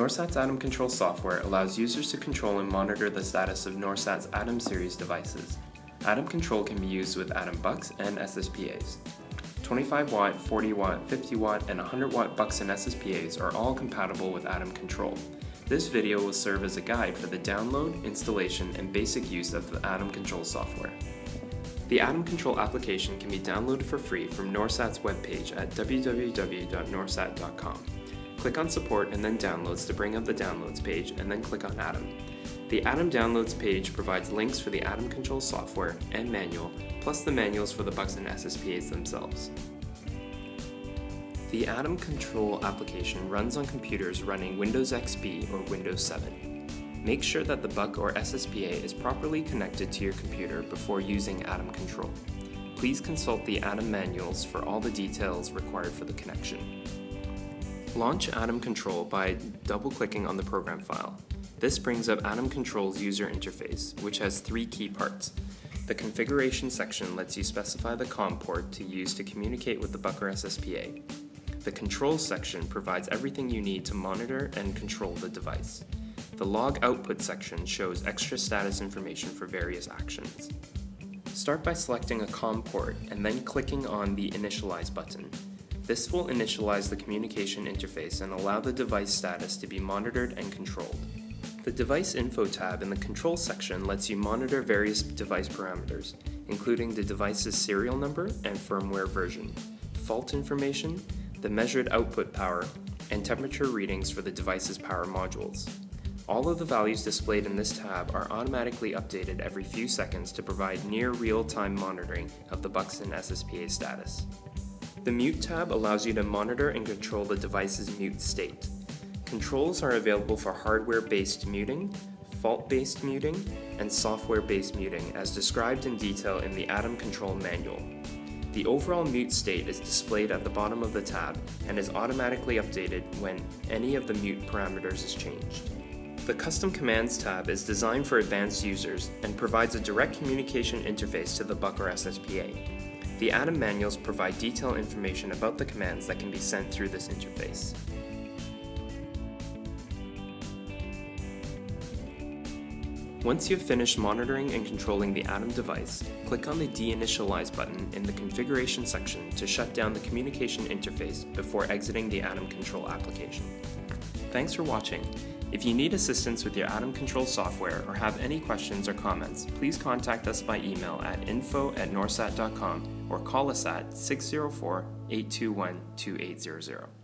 Norsat's ATOMControl software allows users to control and monitor the status of Norsat's Atom series devices. ATOMControl can be used with Atom BUCs and SSPAs. 25W, 40W, 50W, and 100W BUCs and SSPAs are all compatible with ATOMControl. This video will serve as a guide for the download, installation, and basic use of the ATOMControl software. The ATOMControl application can be downloaded for free from Norsat's webpage at www.norsat.com. Click on Support and then Downloads to bring up the Downloads page, and then click on Atom. The Atom Downloads page provides links for the ATOMControl software and manual, plus the manuals for the BUCs and SSPAs themselves. The ATOMControl application runs on computers running Windows XP or Windows 7. Make sure that the BUC or SSPA is properly connected to your computer before using ATOMControl. Please consult the Atom manuals for all the details required for the connection. Launch ATOMControl by double-clicking on the program file. This brings up ATOMControl's user interface, which has three key parts. The configuration section lets you specify the COM port to use to communicate with the BUC or SSPA. The controls section provides everything you need to monitor and control the device. The log output section shows extra status information for various actions. Start by selecting a COM port and then clicking on the Initialize button. This will initialize the communication interface and allow the device status to be monitored and controlled. The Device Info tab in the Control section lets you monitor various device parameters, including the device's serial number and firmware version, fault information, the measured output power, and temperature readings for the device's power modules. All of the values displayed in this tab are automatically updated every few seconds to provide near real-time monitoring of the BUCs and SSPA status. The Mute tab allows you to monitor and control the device's mute state. Controls are available for hardware-based muting, fault-based muting, and software-based muting as described in detail in the ATOMControl manual. The overall mute state is displayed at the bottom of the tab and is automatically updated when any of the mute parameters is changed. The Custom Commands tab is designed for advanced users and provides a direct communication interface to the BUC or SSPA. The Atom manuals provide detailed information about the commands that can be sent through this interface. Once you've finished monitoring and controlling the Atom device, click on the Deinitialize button in the configuration section to shut down the communication interface before exiting the ATOMControl application. Thanks for watching. If you need assistance with your ATOMControl software or have any questions or comments, please contact us by email at info@norsat.com or call us at 604-821-2800.